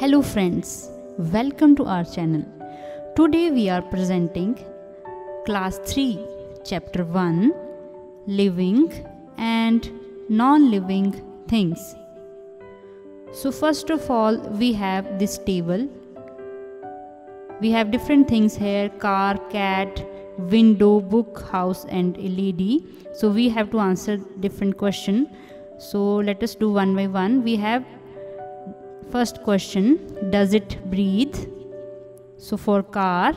Hello friends, welcome to our channel. Today we are presenting class 3 chapter 1 living and non-living things. So first of all we have this table. We have different things here: car, cat, window, book, house and LED. So we have to answer different question. So let us do one by one. We have first question, does it breathe? So for car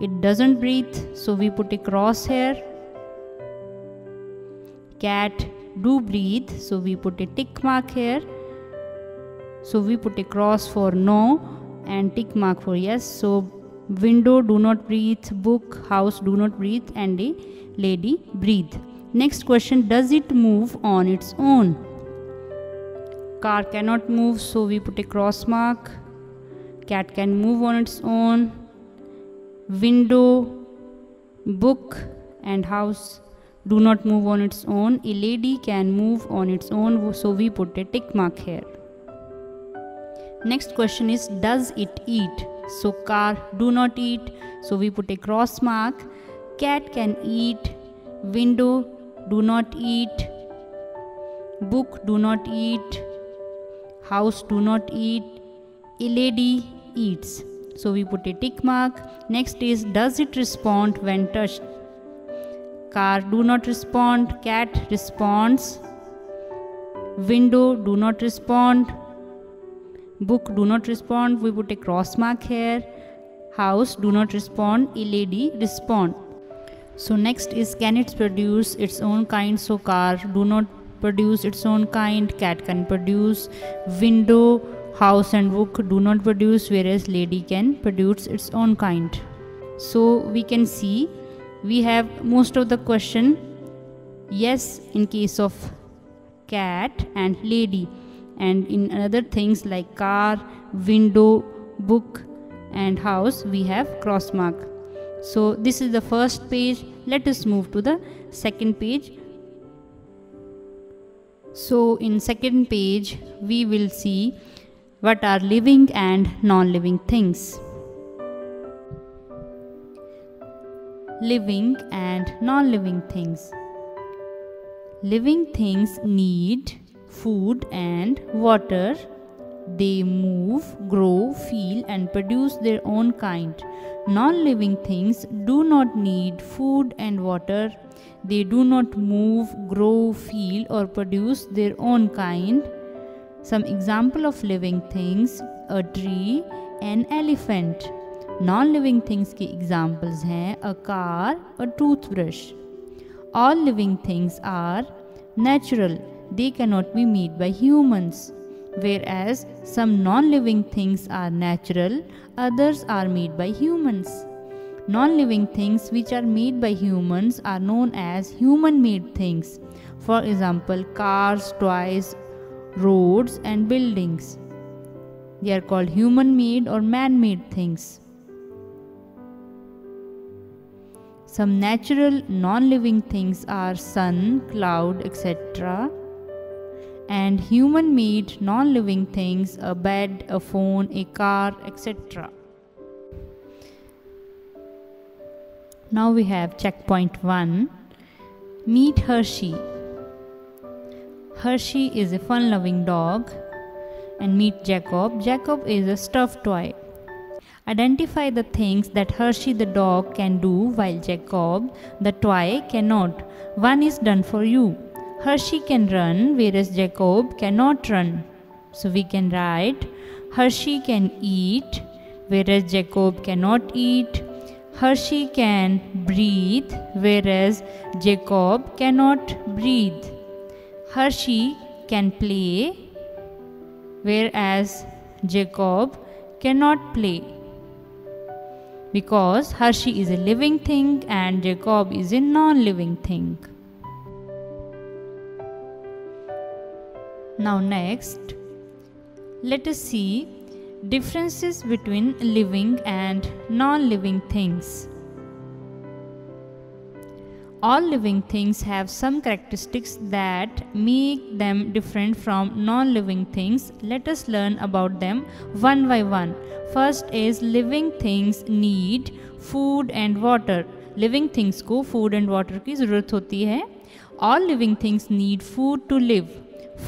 it doesn't breathe, so we put a cross here. Cat do breathe, so we put a tick mark here. So we put a cross for no and tick mark for yes. So window do not breathe, book, house do not breathe and a lady breathe. Next question, does it move on its own? Car cannot move, so we put a cross mark. Cat can move on its own. Window, book and house do not move on its own. A lady can move on its own, so we put a tick mark here. Next question is, does it eat? So car do not eat, so we put a cross mark. Cat can eat. Window do not eat. Book do not eat. House do not eat. A lady eats, so we put a tick mark. Next is, does it respond when touched? Car do not respond. Cat responds. Window do not respond. Book do not respond, we put a cross mark here. House do not respond. A lady respond. So next is, can it produce its own kind? So car do not produce its own kind. Cat can produce. Window, house and book do not produce, whereas lady can produce its own kind. So we can see we have most of the question yes in case of cat and lady, and in other things like car, window, book and house we have cross mark. So this is the first page. Let us move to the second page. So in second page we will see what are living and non-living things. Living and non-living things. Living things need food and water. They move, grow, feel and produce their own kind. Non-living things do not need food and water. They do not move, grow, feel or produce their own kind. Some example of living things: a tree, an elephant. Non-living things के examples हैं a car, a toothbrush. All living things are natural. They cannot be made by humans, whereas some non-living things are natural, others are made by humans. Non-living things which are made by humans are known as human-made things. For example, cars, toys, roads and buildings. They are called human-made or man-made things. Some natural non-living things are sun, cloud, etc. And human-made non-living things, a bed, a phone, a car, etc. Now we have checkpoint 1. Meet Hershey. Hershey is a fun-loving dog. And meet Jacob. Jacob is a stuffed toy. Identify the things that Hershey the dog can do while Jacob the toy cannot. One is done for you. Hershey can run, whereas Jacob cannot run. So we can write, Hershey can eat, whereas Jacob cannot eat. Hershey can breathe, whereas Jacob cannot breathe. Hershey can play, whereas Jacob cannot play. Because Hershey is a living thing and Jacob is a non-living thing. Now next, let us see differences between living and non-living things. all living things have some characteristics that make them different from non-living things. Let us learn about them one by one. First is living things need food and water. Living things को food and water की ज़रूरत होती है. All living things need food to live.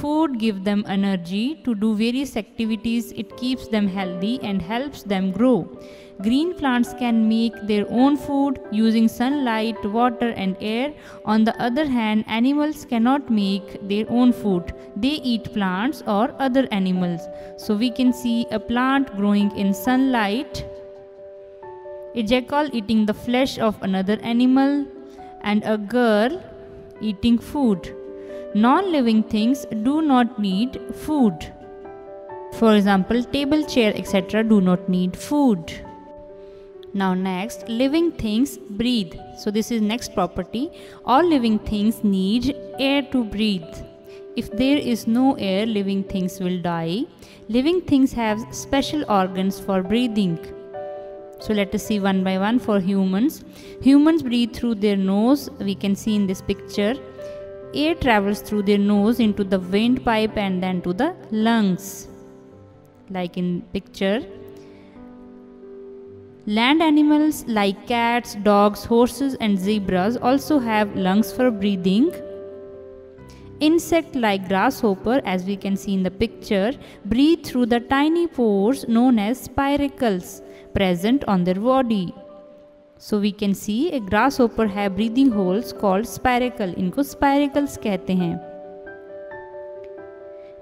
Food gives them energy to do various activities. It keeps them healthy and helps them grow. Green plants can make their own food using sunlight, water and air. On the other hand, animals cannot make their own food. They eat plants or other animals. So we can see a plant growing in sunlight, a jackal eating the flesh of another animal, and a girl eating food. Non-living things do not need food. For example, table, chair, etc. do not need food. Now next, living things breathe. So this is next property. All living things need air to breathe. If there is no air, living things will die. Living things have special organs for breathing. So let us see one by one for humans. Humans breathe through their nose. We can see in this picture. Air travels through their nose into the windpipe and then to the lungs, like in picture. Land animals like cats, dogs, horses and zebras also have lungs for breathing. Insect like grasshopper, as we can see in the picture, breathe through the tiny pores known as spiracles present on their body. So we can see a grasshopper have breathing holes called spiracle. इनको spiracles कहते हैं.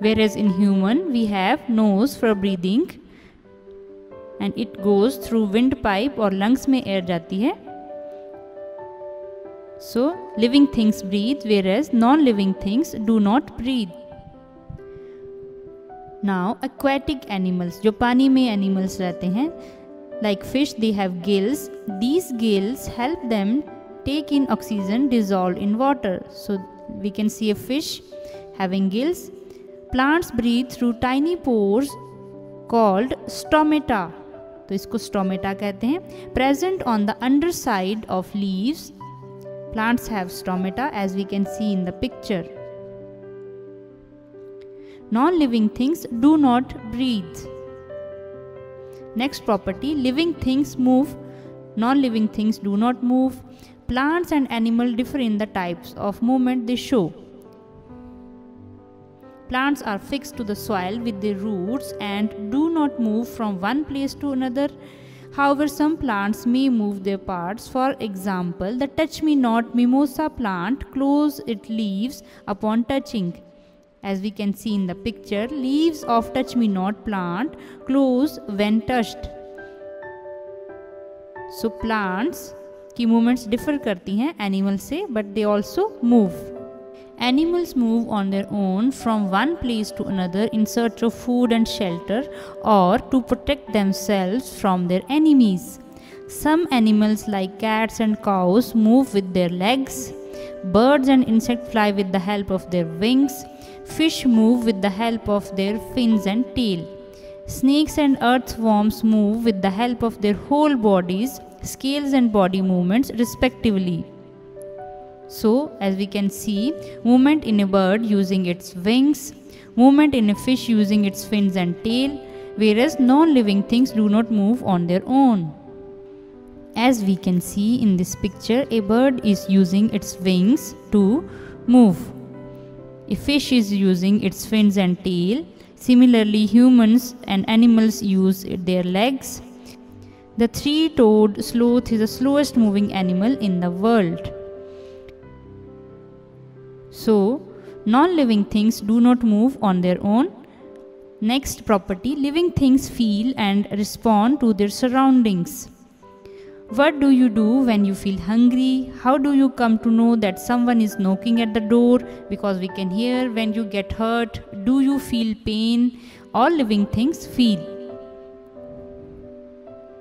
Whereas in human we have nose for breathing and it goes through windpipe और lungs में air जाती है. So living things breathe whereas non-living things do not breathe. Now aquatic animals, जो पानी में animals रहते हैं, like fish, they have gills. These gills help them take in oxygen dissolved in water. So we can see a fish having gills. Plants breathe through tiny pores called stomata. तो इसको stomata कहते हैं. Present on the underside of leaves. Plants have stomata as we can see in the picture. Non-living things do not breathe. Next property, living things move, non-living things do not move. Plants and animals differ in the types of movement they show. Plants are fixed to the soil with their roots and do not move from one place to another. However, some plants may move their parts. For example, the touch-me-not mimosa plant closes its leaves upon touching. As we can see in the picture, leaves of touch-me-not plant close when touched. So plants की movements differ करती हैं animals से, but they also move. Animals move on their own from one place to another in search of food and shelter or to protect themselves from their enemies. Some animals like cats and cows move with their legs. Birds and insects fly with the help of their wings. Fish move with the help of their fins and tail. Snakes and earthworms move with the help of their whole bodies, scales and body movements respectively. So, as we can see, movement in a bird using its wings, movement in a fish using its fins and tail, whereas non-living things do not move on their own. As we can see in this picture, a bird is using its wings to move. A fish is using its fins and tail. Similarly, humans and animals use their legs. The three-toed sloth is the slowest moving animal in the world. So, non-living things do not move on their own. Next property, living things feel and respond to their surroundings. What do you do when you feel hungry? How do you come to know that someone is knocking at the door? Because we can hear. When you get hurt, do you feel pain? All living things feel.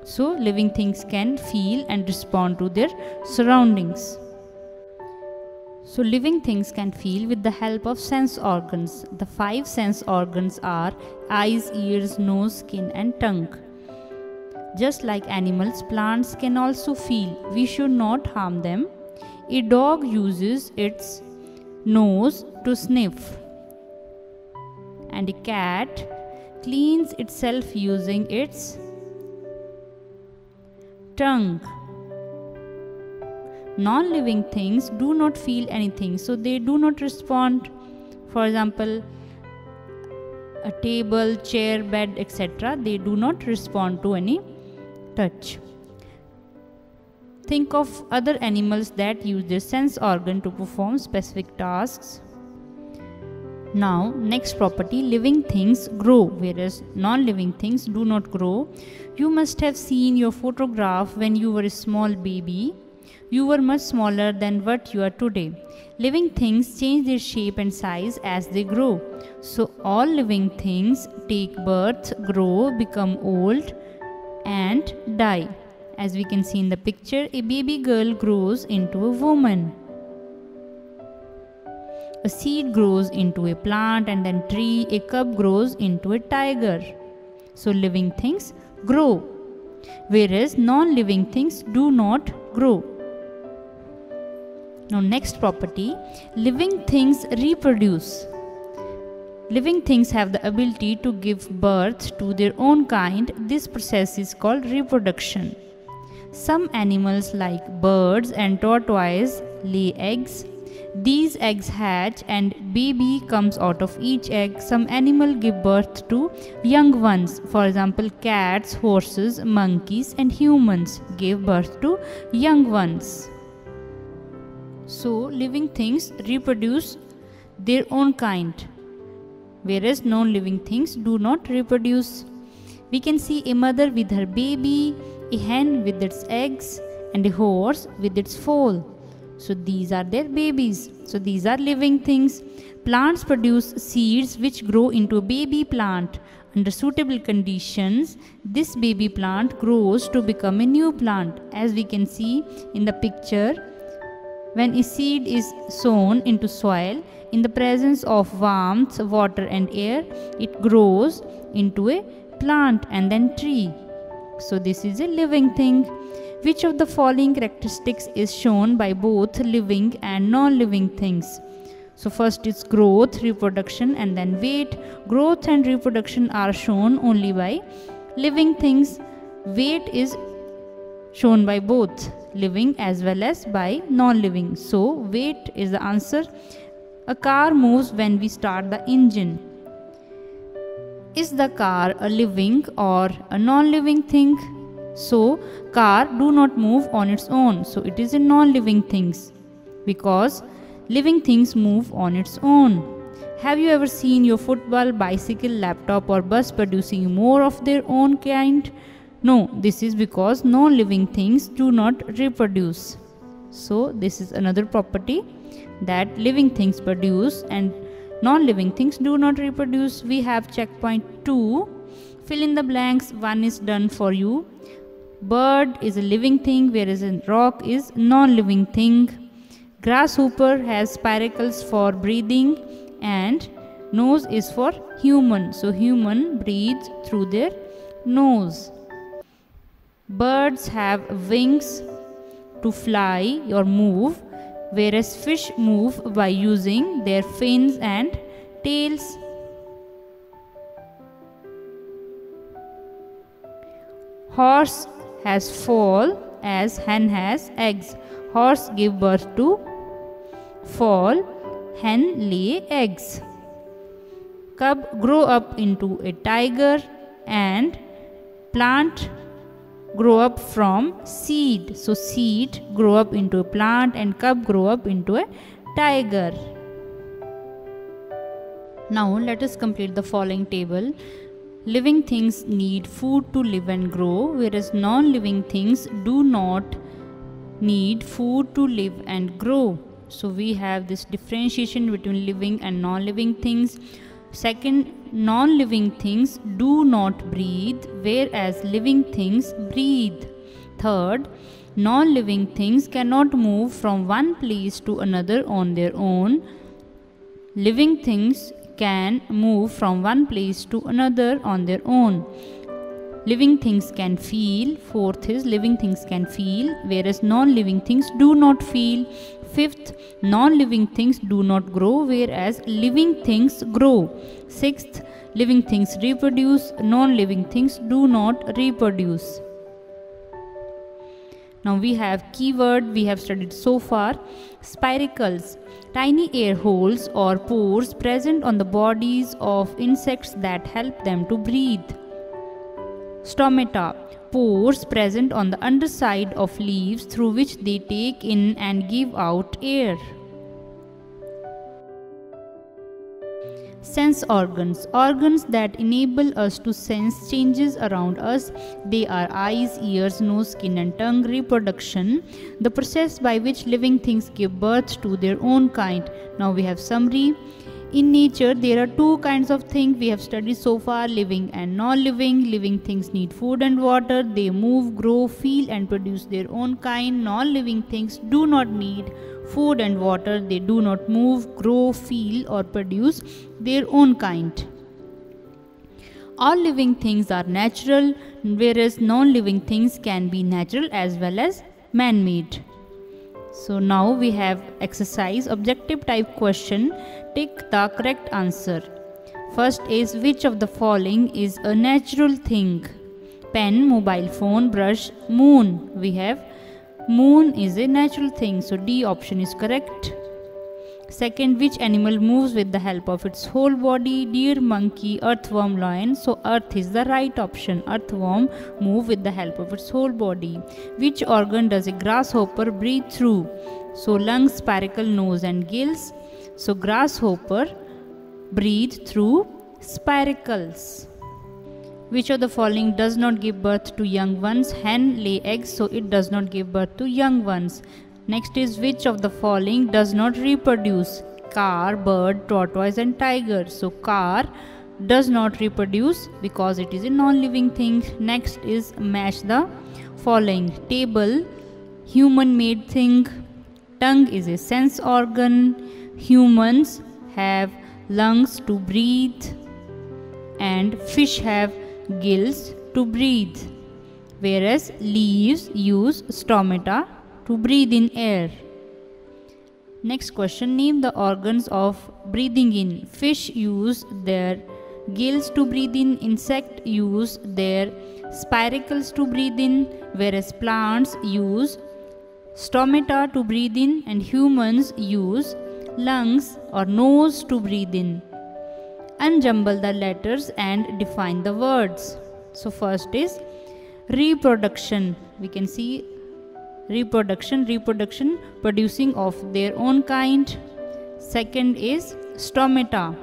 So living things can feel and respond to their surroundings. So living things can feel with the help of sense organs. The five sense organs are eyes, ears, nose, skin and tongue. Just like animals, plants can also feel. We should not harm them. A dog uses its nose to sniff, and a cat cleans itself using its tongue. Non-living things do not feel anything, so they do not respond. For example, a table, chair, bed, etc. They do not respond to any touch. Think of other animals that use their sense organ to perform specific tasks. Now, next property, living things grow, whereas non-living things do not grow. You must have seen your photograph when you were a small baby. You were much smaller than what you are today. Living things change their shape and size as they grow. So all living things take birth, grow, become old, and die. As we can see in the picture, a baby girl grows into a woman. A seed grows into a plant and then tree. A cub grows into a tiger. So living things grow, whereas non-living things do not grow. Now next property, living things reproduce. Living things have the ability to give birth to their own kind. This process is called reproduction. Some animals like birds and tortoises lay eggs. These eggs hatch and baby comes out of each egg. Some animals give birth to young ones. For example, cats, horses, monkeys and humans give birth to young ones. So living things reproduce their own kind, whereas non-living things do not reproduce. We can see a mother with her baby, a hen with its eggs, and a horse with its foal. So these are their babies. So these are living things. Plants produce seeds which grow into a baby plant. Under suitable conditions, this baby plant grows to become a new plant. As we can see in the picture, when a seed is sown into soil, in the presence of warmth, water and air, it grows into a plant and then tree. So this is a living thing. Which of the following characteristics is shown by both living and non-living things? So first is growth, reproduction and then weight. Growth and reproduction are shown only by living things. Weight is shown by both living as well as by non-living. So weight is the answer. A car moves when we start the engine. Is the car a living or a non-living thing? So car do not move on its own. So it is a non-living things, because living things move on its own. Have you ever seen your football, bicycle, laptop or bus producing more of their own kind? No, this is because non-living things do not reproduce. So this is another property, that living things produce and non-living things do not reproduce. We have checkpoint 2. Fill in the blanks. One is done for you. Bird is a living thing, whereas a rock is non-living thing. Grasshopper has spiracles for breathing and nose is for human. So human breathes through their nose. Birds have wings to fly or move, whereas fish move by using their fins and tails. Horse has foal as hen has eggs. Horse give birth to foal, hen lay eggs. Cub grow up into a tiger and plant grow up from seed. So seed grow up into a plant and cub grow up into a tiger. Now let us complete the following table. Living things need food to live and grow, whereas non-living things do not need food to live and grow. So we have this differentiation between living and non-living things. Second, non-living things do not breathe, whereas living things breathe. Third, non-living things cannot move from one place to another on their own. Living things can move from one place to another on their own. Living things can feel. Fourth is living things can feel, whereas non-living things do not feel. Fifth, non-living things do not grow, whereas living things grow. Sixth, living things reproduce, non-living things do not reproduce. Now we have keyword we have studied so far. Spiracles, tiny air holes or pores present on the bodies of insects that help them to breathe. Stomata, pores present on the underside of leaves through which they take in and give out air. Sense organs, organs that enable us to sense changes around us. They are eyes, ears, nose, skin and tongue. Reproduction, the process by which living things give birth to their own kind. Now we have summary. In nature, there are two kinds of things we have studied so far, living and non-living. Living things need food and water. They move, grow, feel and produce their own kind. Non-living things do not need food and water. They do not move, grow, feel or produce their own kind. All living things are natural, whereas non-living things can be natural as well as man-made. So now we have exercise, objective type question. Tick the correct answer. First is, which of the following is a natural thing? Pen, mobile phone, brush, moon. We have moon is a natural thing, so D option is correct. Second, which animal moves with the help of its whole body? Deer, monkey, earthworm, lion. So earth is the right option. Earthworm move with the help of its whole body. Which organ does a grasshopper breathe through? So lungs, spiracle, nose and gills. So grasshopper breathe through spiracles. Which of the following does not give birth to young ones? Hen, lay eggs, so it does not give birth to young ones. Next is, which of the following does not reproduce? Car, bird, tortoise and tiger. So car does not reproduce because it is a non-living thing. Next is, match the following. Table, human-made thing. Tongue is a sense organ. Humans have lungs to breathe. And fish have gills to breathe. Whereas leaves use stomata to breathe in air. Next question, name the organs of breathing in. Fish use their gills to breathe in, insect use their spiracles to breathe in, whereas plants use stomata to breathe in and humans use lungs or nose to breathe in. Unjumble the letters and define the words. So first is reproduction. We can see reproduction, producing of their own kind. Second is stomata,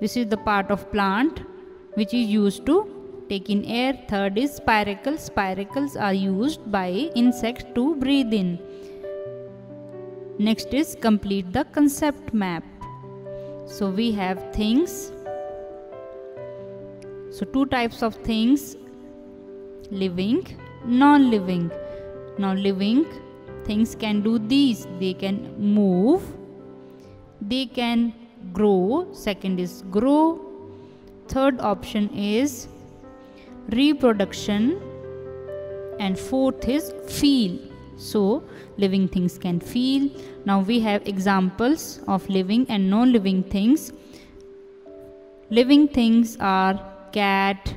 this is the part of plant which is used to take in air. Third is spiracles are used by insects to breathe in. Next is, complete the concept map. So we have things, so two types of things, living, non-living. Now living things can do these. They can move, they can grow. Second is grow. Third option is reproduction. And fourth is feel. So living things can feel. Now we have examples of living and non-living things. Living things are cat,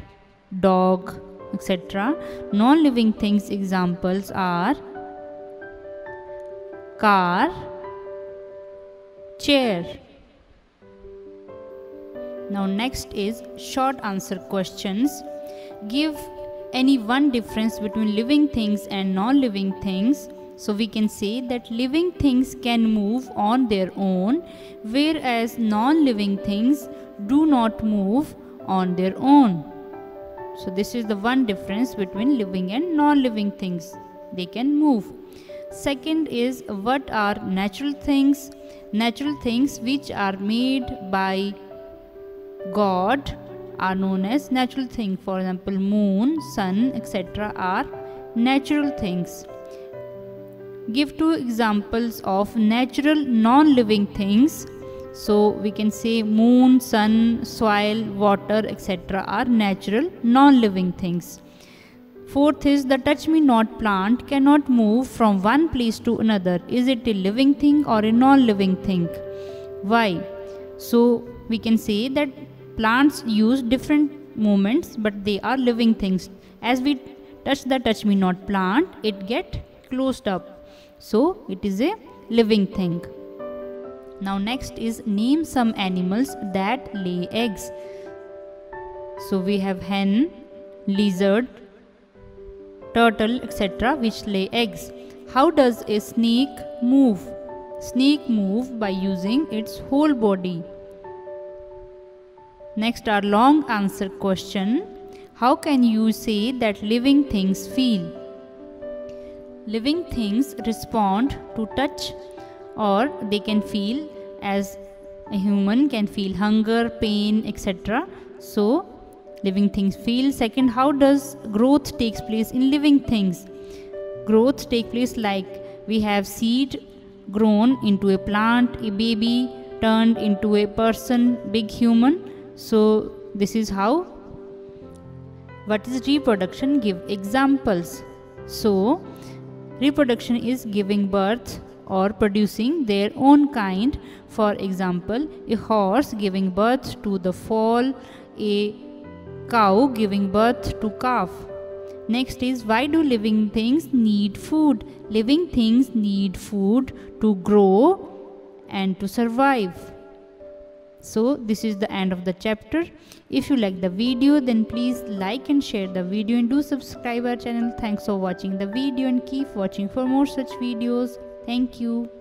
dog, etc. Non-living things examples are car, chair. Now next is short answer questions. Give any one difference between living things and non-living things. So we can say that living things can move on their own, whereas non-living things do not move on their own. So this is the one difference between living and non-living things. They can move. Second is, what are natural things? Natural things which are made by God are known as natural things. For example, moon, sun, etc. are natural things. Give two examples of natural non-living things. So we can say moon, sun, soil, water, etc. are natural non-living things. Fourth is the touch-me-not plant cannot move from one place to another. Is it a living thing or a non-living thing? Why? So we can say that plants use different movements, but they are living things. As we touch the touch-me-not plant, it gets closed up. So it is a living thing. Now next is name some animals that lay eggs. So we have hen, lizard, turtle, etc. which lay eggs. How does a snake move? Snake moves by using its whole body. Next are long answer question. How can you say that living things feel? Living things respond to touch, or they can feel as a human can feel hunger, pain, etc. So living things feel. Second, how does growth takes place in living things? Growth takes place like we have seed grown into a plant, a baby turned into a person, big human. So this is how. What is reproduction? Give examples. So reproduction is giving birth or producing their own kind. For example, a horse giving birth to the foal, a cow giving birth to calf. Next is, why do living things need food? Living things need food to grow and to survive. So this is the end of the chapter. If you like the video, then please like and share the video, and do subscribe our channel. Thanks for watching the video and keep watching for more such videos. Thank you.